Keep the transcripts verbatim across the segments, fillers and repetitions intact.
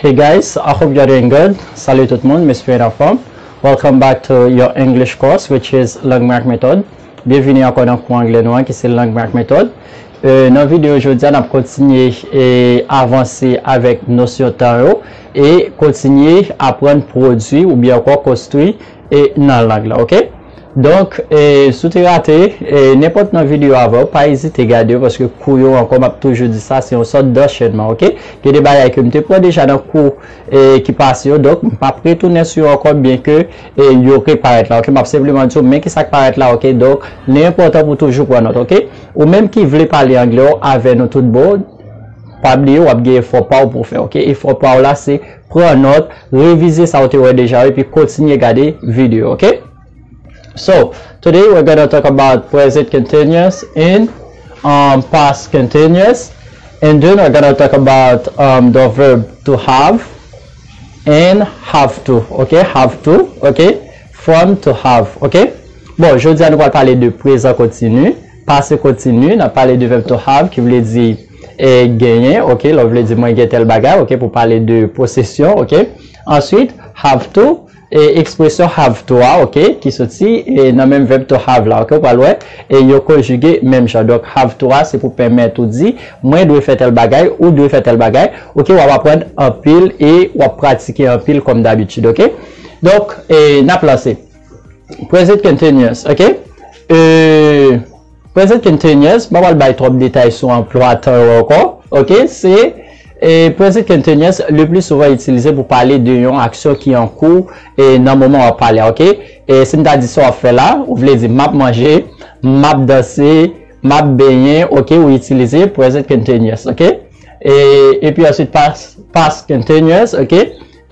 Hey guys, I hope you are doing good. Salut tout le monde, monsieur Rafa. Welcome back to your English course, which is Langmark Method. Bienvenue encore dans le cours anglais noir qui c'est Langmark Method. Euh, dans la vidéo aujourd'hui, on va continuer et avancer avec nos surtaux et continuer à prendre produit ou bien encore construit et dans la langue, ok? Donc, et, si tu as raté n'importe quelle vidéo avant, pas hésiter à regarder parce que couillon, encore, m'a toujours dit ça, c'est une sorte d'enchaînement, ok? Que des bagailles que je prends déjà dans le cours et, qui passe, donc, je pas prêt tourner sur encore bien que il y aurait paraître là, ok? Je simplement dire, mais qui ça paraître là, ok? Donc, l'important pour toujours prendre notre, ok? Ou même qui voulait parler anglais avec nous tout bon, pas oublier, ou abguer, il faut pas pour faire, ok? Il faut pas là, c'est prendre note, réviser ça au théorie déjà, et puis continuer à regarder vidéo, ok? So, today we're going to talk about present continuous and um, past continuous. And then we're going to talk about um, the verb to have and have to. Okay, have to. Okay, from to have. Okay. Bon, je dis à nous va parler de présent continu, passé continu. On a parlé de verb to have qui voulait dire eh, gagner. Ok, là voulait dire moi gagner tel bagage. Ok, pour parler de possession. Ok. Ensuite, have to. Et expression have to, ok, qui sortit et dans même verbe to have là, ok, pas loin, et yo conjugué même genre. Donc have to c'est pour permettre ou dire moi dois faire tel bagage ou dois faire tel bagage, ok, on va apprendre en pile et on va pratiquer en pile comme d'habitude, ok. Donc et n'a placé present continuous, ok. Euh, present continuous, bah on va bailler trop de détails sur emploi temps encore, ok, c'est et present continuous le plus souvent utilisé pour parler d'une action qui est en cours et dans le moment où on parle, ok? Et si on a dit ça, on fait là, vous voulez dire map manger, map danser, map baigner, ok? Ou utiliser present continuous, ok? Et, et puis ensuite past, past continuous, ok?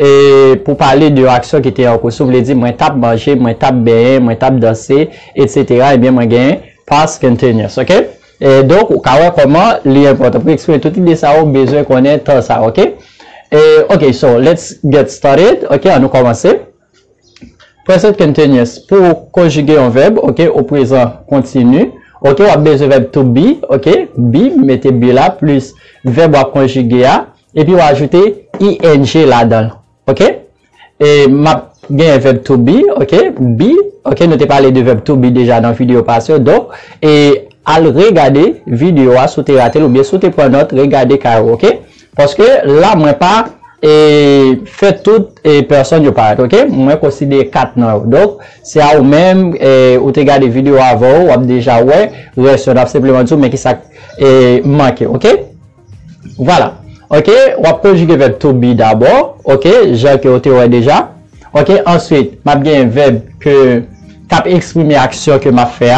Et pour parler d'une action qui était en cours, si vous voulez dire moi tape manger, moi tape baigner, moi tape danser, et cetera. Et bien moi gagne past continuous, ok? Et donc, au cas où comment l'important pour expliquer tout de ça, on a besoin qu'on ait tout ça, ok? Et, ok, so let's get started, ok? On nous commence. Present continuous pour conjuguer un verbe, ok? Au présent continu, ok? On a besoin de verbe to be, ok? Be, mettez be là plus verbe à conjuguer là, et puis on va ajouter ing là-dedans, ok? Et ma gain verbe to be, ok? Be, ok? Nous t'ai parlé de verbe to be déjà dans la vidéo passée, donc et à regarder vidéo à sauter rater ou bien sauter pour note regarder carreau, ok, parce que là moi pas et fait toutes et personne ne parle, ok, moi considère quatre non, donc c'est à vous même et ou te regarder vidéo avant ou déjà ouais reste simplement tout mais qui ça est manqué, ok, voilà, ok, on va conjuguer verbe to be d'abord, ok, j'ai que théorie déjà, ok, ensuite m'a bien un verbe que cap exprimer action que m'a fait.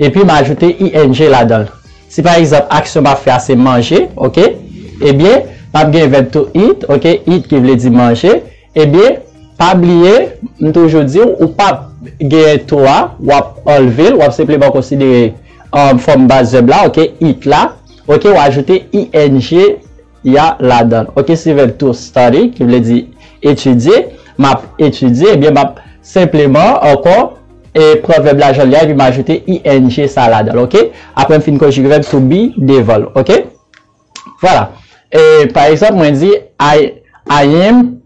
Et puis, m'a ajouté ing là-dedans. Si par exemple, action m'a fait c'est manger, ok? Eh bien, m'a bien verbe to eat, ok? Eat qui veut dire manger. Eh bien, pas oublier, toujours dire, ou pas gagner toi, ou enlever, ou simplement considérer en forme base de là, ok? Eat là, ok? Ou ajouter ing ya là-dedans. Ok? Si verbe to study, qui veut dire étudier, m'a étudier, eh bien, m'a simplement encore et preuve verbe la jolie, puis m'ajouter ing salade, ok? Après, fin conjugué verbe to be, devol, ok? Voilà. Et par exemple, moi, dit I, I am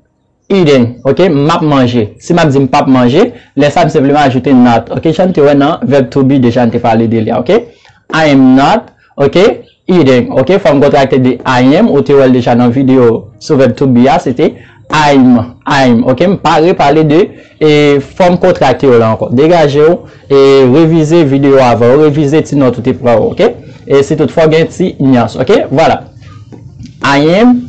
eating, ok? M'a manger. Si m'a dit m'a manger, laissez-moi simplement ajouter not, ok? Chante, ouais, non, verbe to be, déjà, on te parlé de là, ok? I am not, ok? Eating, ok? Forme contractée de I am, ou théorie déjà dans la vidéo sur verbe to be, c'était I'm, I'm, ok, me parler parler de et forme contractée là encore. Dégagez et révisez vidéo avant, révisez sinon tout est prêt, ok. Et c'est toutefois gain petit nuance, ok. Voilà. I am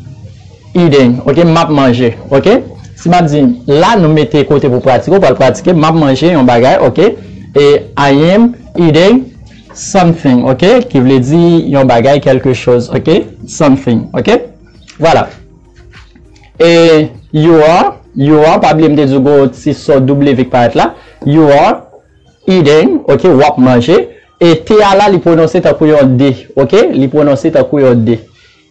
eating, ok, m'a manger, ok. Si m'a dit là nous mettez côté pour pratiquer, pour pratiquer m'a manger un bagage, ok. Et I am eating something, ok, qui veut dire un bagage quelque chose, ok, something, ok. Voilà. Et you are, you are, pas oublier de dire si ça double avec paraître là, you are eating, ok, wap manger, et T A là, il prononce ta couillon D, ok, il prononce ta couillon D.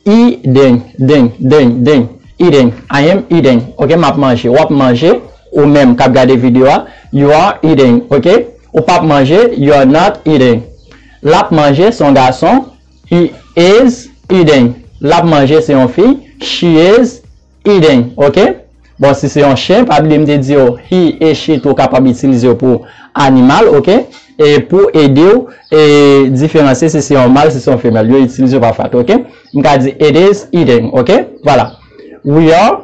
Eating, ding, ding, ding, eating, I am eating, ok, map manger, wap manger, ou même, quand vous regardez vidéo, you are eating, ok, ou pas manger, you are not eating. Lap manger, son garçon, he is eating. Lap manger, c'est une fille, she is iden, ok? Bon, si c'est un chien, pas oublier de dire he et she tout capable d'utiliser pour animal, ok? Et pour aider et différencier si c'est un mâle, si c'est un femelle, yo utiliser par fait, ok? On va dire it is eating, ok? Voilà. We are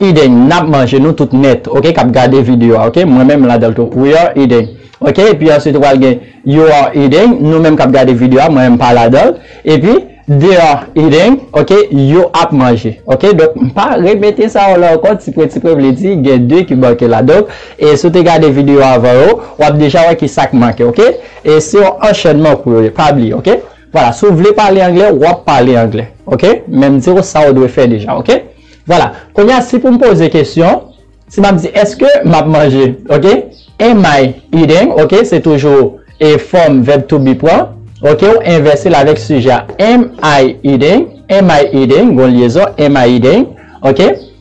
eating, n'a manger nous tout net, ok? Cap garder vidéo, ok? Moi même là dans tout. We are eating. OK, et puis ensuite on va dire you are eating, nous même cap garder vidéo, moi même pas là dedans. Et puis they are eating, ok, you ap manger, ok, donc pas répéter ça là encore, si petit peu veut dire il y a deux qui manquent là donc et si tu regardes vidéo avant on a déjà voir qui ça manque, ok, et c'est un enchaînement pour pas oublier, ok, voilà, si vous voulez parler anglais ou parler anglais, ok, même dire ça on doit faire déjà, ok, voilà, quand si pour me poser question, si m'a dit est-ce que m'a manger, ok, am I eating, ok, c'est toujours et forme verbe to be point. Ok, on inverse là avec sujet. Am I eating? Am I eating? Bon liaison. Am I eating? Ok.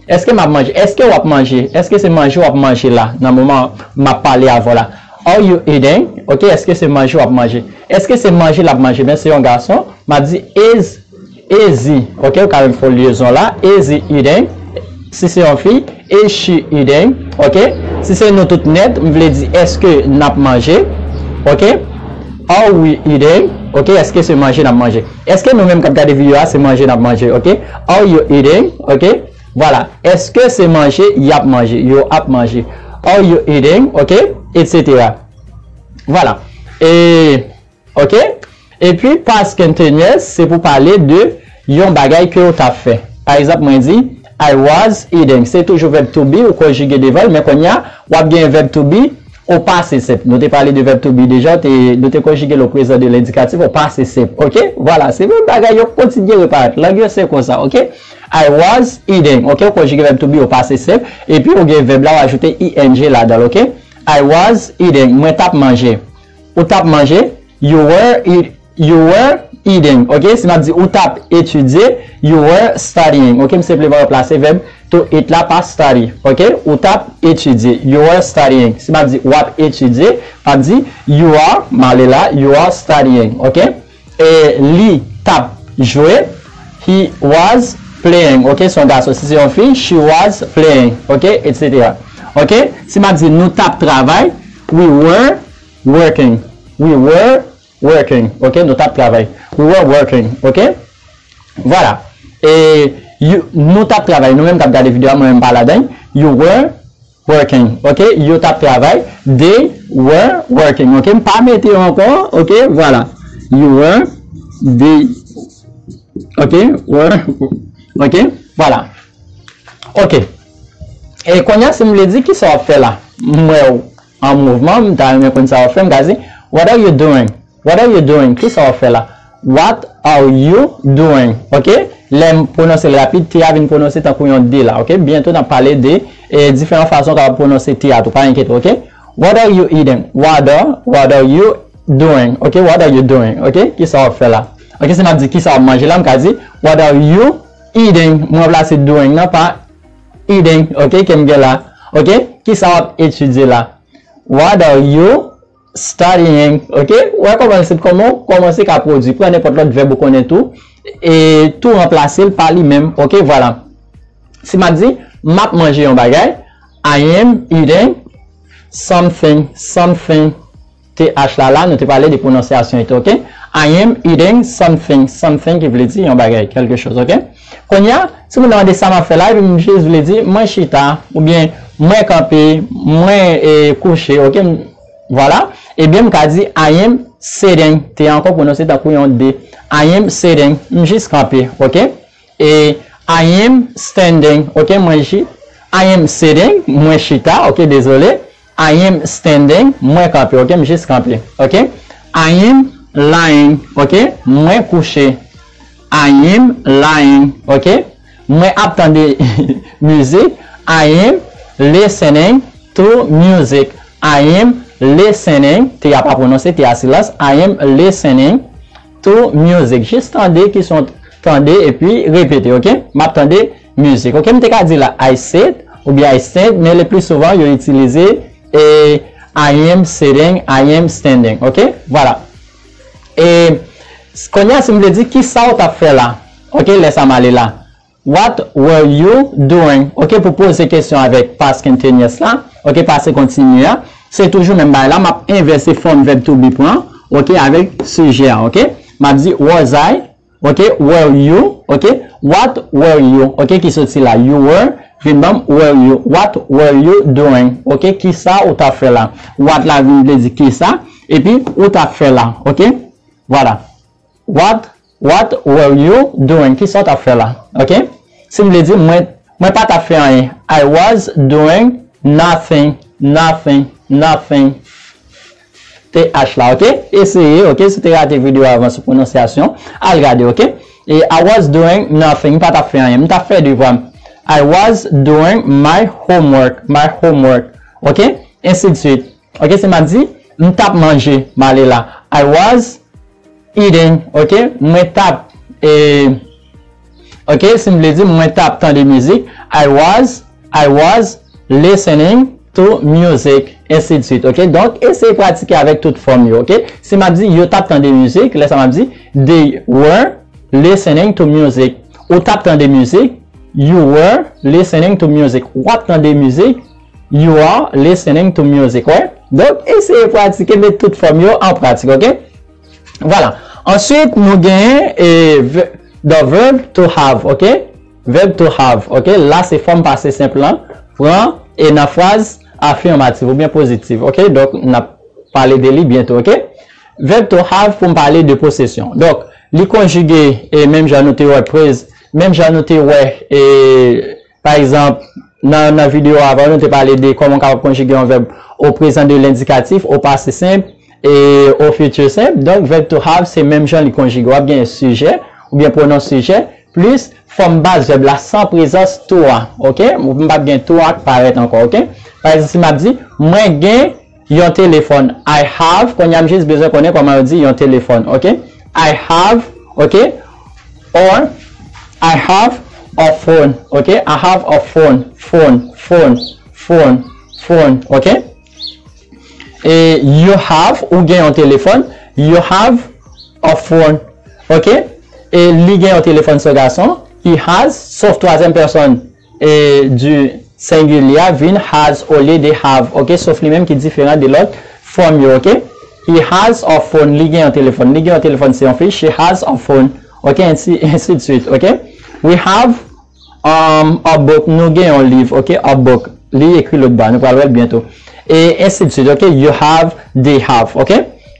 Est-ce que m'a mangé? Est-ce que on manger? Est-ce que c'est manger ou manger là? Dans le moment m'a parlé avant là. Are you eating? Ok. Est-ce que c'est manger ou manger? Est-ce que c'est manger là manger? Mais c'est un garçon. M'a dit is is he? Ok. Quand même faut liaison là. Is he eating? Si c'est une fille, is she eating? Ok. Si c'est nous toute nette, on veut dire est-ce que n'a pas mangé? Ok. Are we eating? Ok, est-ce que c'est manger, n'a manger? Est-ce que nous-mêmes, quand on regarde des vidéos, c'est manger, n'a manger? Ok, are you eating? Ok, voilà. Est-ce que c'est manger, y'a manger? You ap manger. Are you eating? Ok, et cetera. Voilà. Et, ok. Et puis, past continuous, c'est pour parler de yon bagay que vous avez fait. Par exemple, moi, dit, I was eating. C'est toujours verb to be ou conjugué de vol, mais qu'on y a, ou a bien verb to be. Au passé simple. Nous t'ai parlé de verbe to be déjà, nous t'ai conjugué le présent de l'indicatif au passé simple. OK? Voilà, c'est même bagaille au quotidien reparaître. L'anglais c'est comme ça, OK? I was eating. OK, on conjugue verbe to be au passé simple et puis on gagne verbe là, on ajoute ing là dedans, OK? I was eating. Moi t'a mangé. Ou t'a mangé, you were eat, you were eating. OK? Si on dit ou t'a étudié, you were studying. OK, simplement remplacer verbe to eat là par study. OK? Ou tap étudier. You are studying. Si m'a dit wap étudier, m'a dit you are, malé là, you are studying. OK? Et li tap jouer. He was playing. OK? Son garçon, si c'est une fille, she was playing. OK? Etc. OK? Si m'a dit nous tap travail, we were working. We were working. OK? Nous tap travail. We were working. OK? Voilà. Et you, nous tap travail, nous même tap regardé vidéo, moi même pas là dedans. You were working, ok? You tap travail, they were working, ok? Pas mettre encore, ok? Voilà. You were, they, ok? Were, ok? Voilà. Ok. Et quand on si me dit qui ça fait là? Moi, en mouvement, me ça fait, me dit, what are you doing? What are you doing? Qui ça fait là? What are you doing? Ok? L'aime prononcer le rapide, T A vient prononcer tant qu'on dit là, ok? Bientôt, on va parler de eh, différentes façons qu'on va prononcer T A, tout pas inquiète, ok? What are you eating? What are, what are you doing? Ok? What are you doing? Ok? Qui ça va faire là? Ok? Si on dit qui ça va manger là, on va dire what are you eating? Moi, là, c'est doing, non pas eating, ok? Qu'est-ce que là? Ok? Qui ça va étudier là? What are you studying? Ok? On va commencer comment? Commencer à produire. Prenez n'importe l'autre verbe, vous connaissez tout. Et tout remplacer par lui-même. Ok, voilà. Si m'a dit, m'a mangé un bagay, I am eating something, something. T H là, là, nous te parlé de prononciation. Ok, I am eating something, something qui veut dire un bagay, quelque chose. Ok, Konya, si vous demandez ça m'a fait là, vous voulez dire, moi chita, ou bien, moi campé, moi couché. Ok, voilà. Et bien, m'a dit, I am sitting. T'es encore prononcé ta couillon D. I am sitting, m'jis campé, ok? Et I am standing, ok? Moi j'y. I am sitting, moi chita, ok? Désolé. I am standing, moi campé, ok? M'jis campé, ok? I am lying, ok? Moi couché. I am lying, ok? Moi attendez musique. I am listening to music. I am listening, t'es à pas prononcer, t'es à silence. I am listening to music. Juste tendez qui sont tendez et puis répétez, ok? M'attendez musique, ok? M'te ka dit là I sit ou bien I stand, mais le plus souvent ils utilisé et I am sitting, I am standing, ok? Voilà. Et ce qu'on y a, c'est me dit qui ça t'a fait là, ok? Laisse-moi aller là. What were you doing? OK, pour poser question avec past continuous là. OK, passé continu. C'est toujours même là, m'a inversé forme verbe to be point. OK, avec sujet. OK, m'a dit was I? OK, were you? OK, what were you? OK, qui sorti là? You were. Remember, were you? What were you doing? OK, qui ça ou t'as fait là? What la vie me dit qui ça? Et puis ou t'as fait là? OK, voilà. What What were you doing? Qui ça t'as fait là? OK? Si me dit moi moi pas t'as fait rien. I was doing nothing, nothing, nothing. T H là, OK? Essayez, OK? Si t'as raté vidéo avant sur prononciation, allez regarder, OK? Et I was doing nothing, pas t'as fait rien. M't'a fait du vrai. I was doing my homework, my homework. OK? Ainsi de suite. OK, c'est m'a dit m't'a mangé, m'aller là. I was eating, OK, moi tap et OK, si me le dit moi tap tant de musique, I was I was listening to music, ainsi de suite. OK, donc essayez de pratiquer avec toute forme, OK? Si m'a dit yo tap tant de musique, là ça m'a dit they were listening to music. Ou tap tant de musique, you were listening to music. What tant de musique, you are listening to music, ouais? Donc essayez de pratiquer de toute forme en pratique, OK? Voilà. Ensuite, nous gagnons et the verb to have, OK? Verb to have, OK? Là, c'est forme passée simple, hein? Prend et la phrase affirmative ou bien positive, OK? Donc, on a parlé de lui bientôt, OK? Verb to have pour parler de possession. Donc, les conjuguer et même j'ai noté ouais prise, même j'ai noté ouais et par exemple, dans la vidéo avant, on a parlé de comment on conjuguer un verbe au présent de l'indicatif, au passé simple et au futur simple. Donc verb to have c'est même genre les conjuguer bien sujet ou bien pronom sujet plus forme base verbe là sans présence toi, OK? On pas bien toi qui paraît encore, OK? Par exemple si m'a dit moi gain un téléphone, I have, qu'on a juste besoin connaître comment on dit un téléphone, OK? I have, OK? Or I have a phone, OK? I have a phone, phone, phone, phone, phone, OK? Et you have, ou gain un téléphone, you have a phone, OK? Et lui gain un téléphone ce garçon, he has, sauf troisième personne, et du singulier, vin has, au lieu de have, OK? Sauf lui-même qui est différent de l'autre, from you, OK? He has a phone, lui gain un téléphone, lui gain un téléphone c'est en fille, she has a phone, OK? Ainsi, ainsi de suite, OK? We have um, a book, nous gain un livre, OK? A book, lui écrit l'autre bas, nous parlerons bientôt. Et ainsi de suite, OK? You have, they have, OK?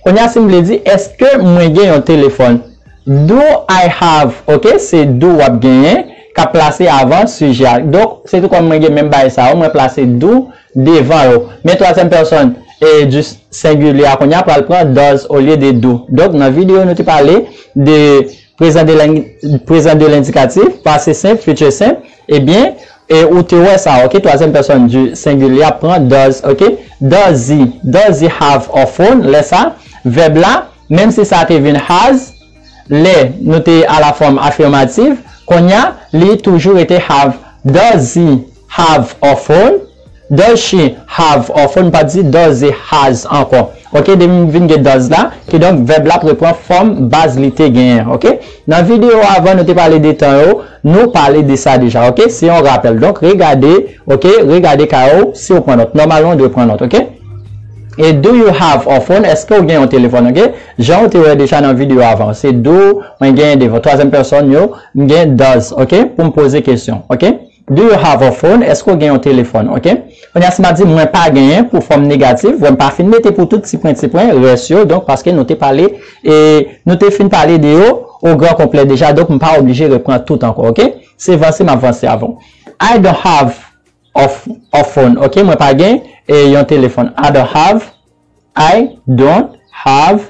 On a simple dit, est-ce que moi j'ai un téléphone? Do I have, OK? C'est do wap gagné, qu'a placé avant sujet. Donc, c'est tout comme moi j'ai même bail ça, moi placé do devant. Mais troisième personne et du singulier, on a pas le prendre does au lieu de do. Donc, dans la vidéo, nous t'ai parlé de présent de l'indicatif, passé simple, futur simple, eh bien, et où tu vois ça, OK? Troisième personne du singulier prend does, OK? Does he, does he have a phone? Laisse ça. Verbe là, même si ça devient has, les noté à la forme affirmative, qu'on y a, les toujours été have. Does he have a phone? Does she have a phone? Pas dit does he has encore. OK? De même que does là, qui donc verbe là prend forme base lité gain, OK? Dans la vidéo avant, nous t'ai parlé des temps, nous parler de ça déjà, OK? Si on rappelle, donc regardez, OK? Regardez K O si on prend note. Normalement, on doit prendre note, OK? Et do you have a phone? Est-ce que vous avez un téléphone, OK? J'en ai déjà dans la vidéo avant. C'est do, on gagne de votre troisième personne, yo, on gagne does, OK? Pour me poser question, OK? Do you have a phone? Est-ce que vous avez un téléphone, OK? On a m'a dit, moi pas gagné pour forme négative, moi pas fin, mettez pour tout petit point, petit point, ratio, donc parce que nous t'ai parlé, et nous t'ai fin parler de yo, au grand complet déjà, donc on pas obligé de reprendre tout encore, OK? C'est avancé, m'avancer avant. I don't have a phone, OK? Moi pas gagné, et yon téléphone. I don't have, I don't have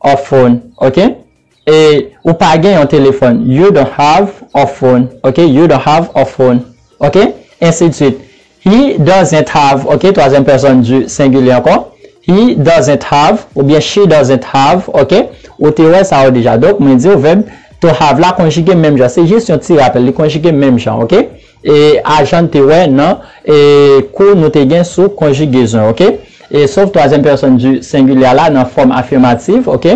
a phone, OK? Et, ou pas gagné un téléphone. You don't have a phone, OK? You don't have a phone. OK? Ainsi de suite. He doesn't have, OK? Troisième personne du singulier encore. He doesn't have, ou bien she doesn't have, OK? Ou t'es ça a déjà. Donc, me dit au verbe, to have là, conjugué même genre. C'est juste un petit rappel, le conjugué même genre, OK? Et, agent t'es ouais, non? Et, cours nous t'es gain sous conjugaison, OK? Et, sauf troisième personne du singulier là, dans forme affirmative, OK?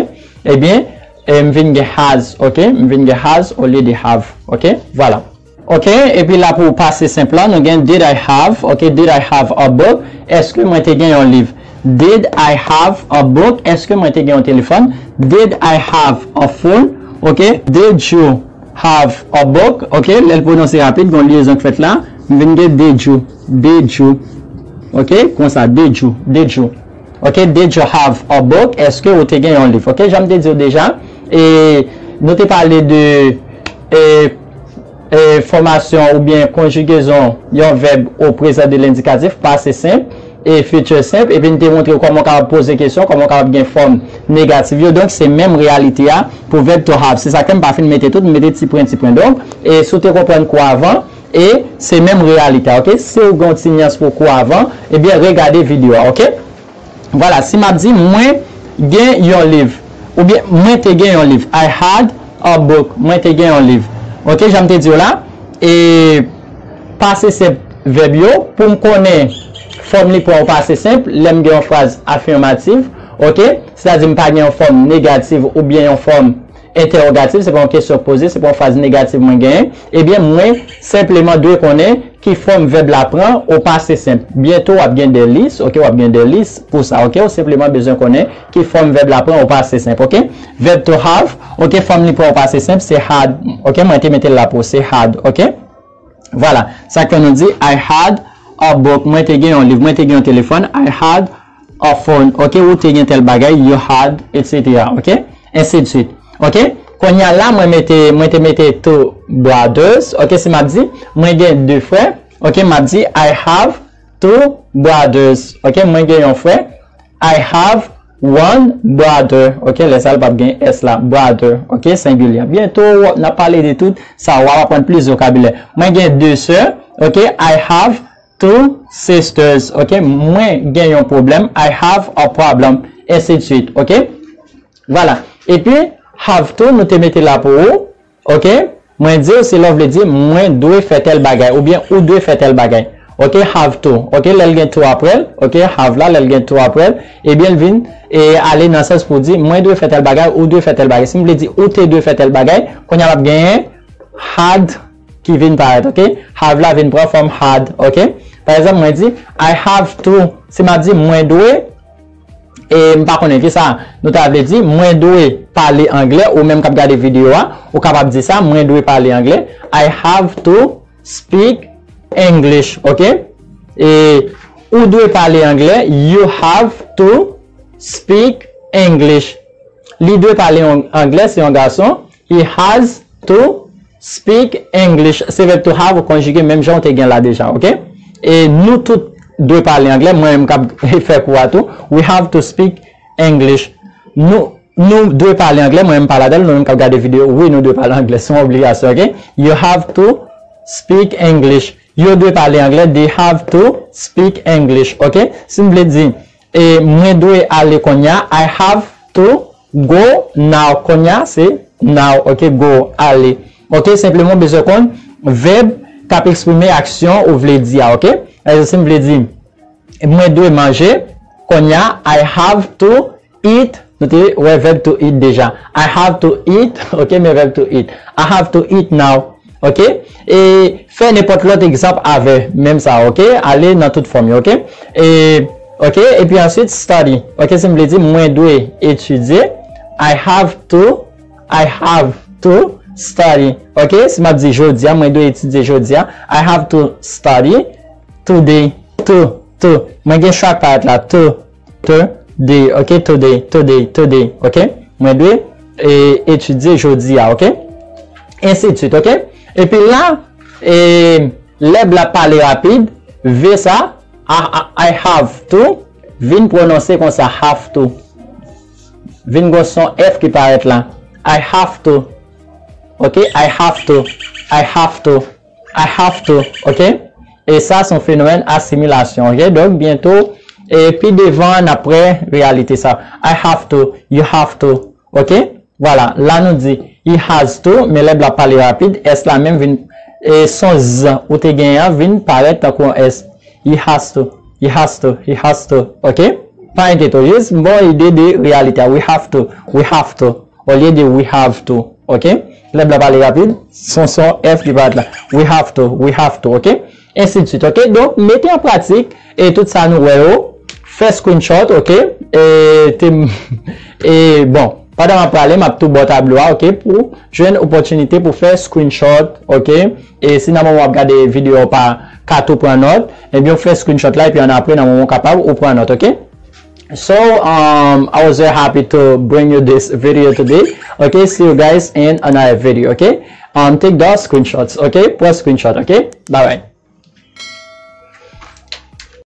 Eh bien, m'vin has, OK? M'vin has, au lieu de have, OK? Voilà. OK, et puis là pour passer simple là, nous gain did I have, OK, did I have a book? Est-ce que moi t'ai gagné un livre? Did I have a book? Est-ce que moi t'ai gagné un téléphone? Did I have a phone? OK, did you have a book? OK, le prononcer rapide, gon liaison fait là, venez did you, did you. OK, comme ça did you, did you. OK, did you have a book? Est-ce que vous t'ai gagné un livre? OK, j'aime te dire déjà et nous t'ai parlé de et, et formation ou bien conjugaison d'un verbe au présent de l'indicatif, passé simple et futur simple, et puis nous te montrer comment on pose des questions, comment on bien forme négative. Donc c'est même réalité pour verbe to have. C'est ça que je pas fait de mettre tout, de mettre petit point, petit point. Donc, et si tu comprends quoi avant, et c'est même réalité. OK? Si vous continuez pour quoi avant, et bien regardez vidéo. OK? Voilà, si m'a dit moi gain un livre ou bien moi te gain un livre. I had a book. Moi te gain un livre. OK, j'aime te dire là et passer simple verbe yo pour me connaître forme li pour passer simple, l'aime gain phrase affirmative. OK, c'est-à-dire me pas gain en forme négative ou bien en forme interrogative, c'est pas une question posée, c'est pas une phrase négative moins gain. Eh bien moi simplement doit connaître qui forme verbe la prend au passé simple. Bientôt on a bien des listes, OK, on a bien des listes pour ça. OK, on simplement besoin connaître qui forme verbe la prend au passé simple. OK, verbe to have, OK, forme li pour au passé simple, c'est had. OK, moi te mettre là pour c'est had. OK, voilà ça que nous dit I had a book. Moi te gagne un livre, moi te gagne un téléphone. I had a phone. OK, ou te gagne tel bagage, you had, etc. OK, ainsi de suite. OK, quand y a là, moi mettez, moi te mettez tout brothers. OK, c'est m'a dit, moi j'ai deux frères. OK, m'a dit I have two brothers. OK, moi j'ai un frère. I have one brother. OK, les salles pas bien S là, brother. OK, singulier. Bientôt on a parlé de tout, ça on va apprendre plus de vocabulaire. Moi j'ai deux sœurs. OK, I have two sisters. OK, moi j'ai un problème. I have a problem. Et ainsi de suite. OK, voilà. Et puis have to, nous te mettez là pour vous. OK? Moi dire, c'est l'on veut dire, moi dois faire tel bagay. Ou bien, ou dois faire tel bagay. OK? Have to. OK? L'elgen to après. OK? Have là, l'elgen to après. Et bien, vin, et aller dans sens pour dire, moi dois faire tel bagay, ou dois faire tel bagay. Si vous voulez dire, ou te dois faire tel bagay, qu'on y a gagné, had qui vient paraître. OK? Have là, vient prendre forme had. OK? Par exemple, moi dit, I have to. Si m'a dit, moi dois, et par contre, qui ça, nous t'avons dit, moi dois parler anglais, ou même quand vous regardez vidéo, ou capable de dire ça, moi dois parler anglais. I have to speak English. OK? Et, ou dois parler anglais, you have to speak English. Lui doit parler anglais, c'est un garçon. He has to speak English. C'est verbe to have, ou conjugué, même genre, t'es gain là déjà. OK? Et nous tous, de parler anglais, moi-même, je fais quoi tout? We have to speak English. Nous, nous deux parler anglais, moi-même, parler d'elle, nous-même, quand des vidéos, oui, nous deux parler anglais, c'est une obligation, OK? You have to speak English. You deux parler anglais, they have to speak English, OK? Si vous voulez dire, et moi, deux aller konya, I have to go now. Konya, c'est now, OK? Go, aller. OK? Simplement, besoin qu'on verbe qui exprime action ou voulez dire, OK? Alors, si je veux dire, moi, je dois manger, qu'on y a, I have to eat, nous te, ouais, verbe to eat déjà. I have to eat, OK, mais verbe to eat. I have to eat now, OK? Et faire n'importe l'autre exemple avec, même ça, OK? Aller dans toute forme, OK? Et, OK, et puis ensuite, study. OK, si je veux dire, moi, je dois étudier, I have to, I have to study. OK, si je dis jeudi, moi, je dois étudier jeudi, I have to study. Today, to, to. Moi, j'ai chaque part là. To, to, day. OK? Today, today, today. OK? Moi, je vais étudier jeudi. OK? Ainsi de suite. OK? Et puis là, et l'eb la parler rapide. V ça. I have to. Vin prononcer comme ça. Have to. Vin go son F qui paraît là. I have to. OK? I have to. I have to. I have to. OK? Et ça, c'est un phénomène assimilation. Okay? Donc, bientôt, et puis devant, après, réalité, ça. I have to, you have to. OK? Voilà. Là, nous dit, he has to, mais l'eb la parler rapide. S la même vin, et son Z, ou te gagnant, vin paraître comme S. He has to, he has to, he has to. OK? Pas inquiétant, juste une bonne idée de réalité. We have to, we have to. Au lieu de we have to. OK, les blabla les rapides, son son F qui va être là. We have to, we have to, OK, ainsi de suite, OK. Donc, mettez en pratique et tout ça nous voyons. Fais screenshot, OK, et, et bon, pas dans ma parler, m'a tout bon tableau, OK, pour j'ai une opportunité pour faire screenshot, OK, et si dans mon regard des vidéos par quatre pour note, et bien on fait screenshot là et puis on apprend dans moment capable ou prend note, OK. So um I was very happy to bring you this video today. Okay, see you guys in another video. Okay, um take those screenshots. Okay, plus screenshot. Okay, bye bye.